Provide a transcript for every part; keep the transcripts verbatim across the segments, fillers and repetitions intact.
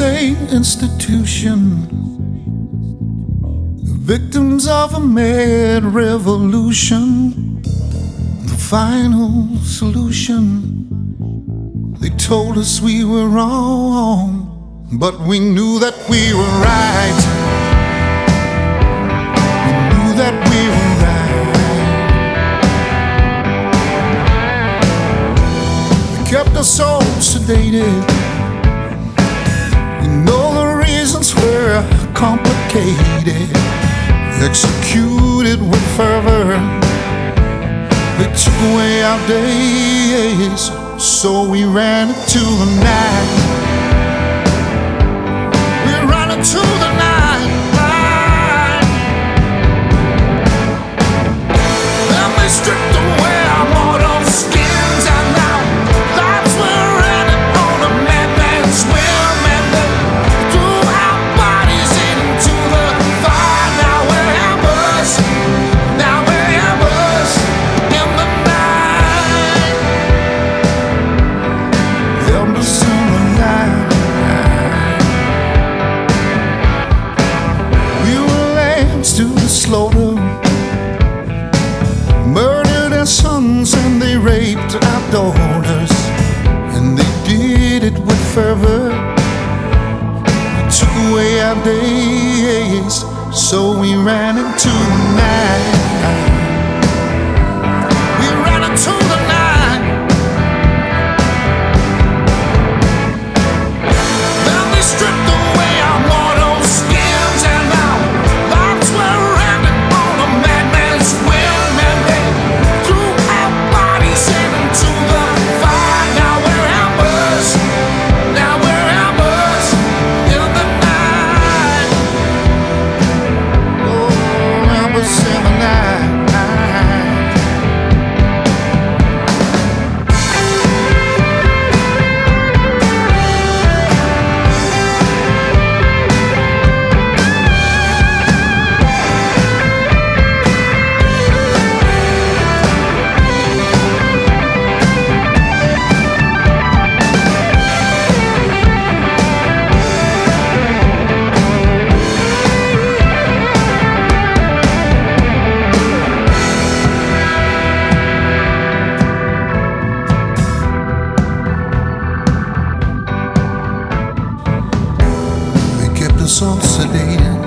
insane institution, victims of a mad revolution, the final solution. They told us we were wrong, but we knew that we were right. We knew that we were right. They kept us so sedated. Were complicated, executed with fervor. They took away our days, so we ran into the night. We ran into the night, night. Then they stripped away our mortal skins, and now lives were running on a madman's whim. Daughters, and they did it with fervor. They took away our days, so we ran into the night. We ran into the night. Then they stripped away our mortal skins, and our lives were running on a madman's whim, and they threw our bodies in to the fire. Now we're embers. Now we're embers in the night. Oh, embers in the night. So sedated.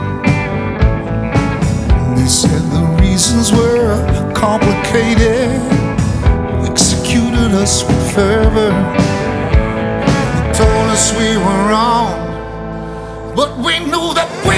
They said the reasons were complicated, executed us with fervor. They told us we were wrong, but we knew that we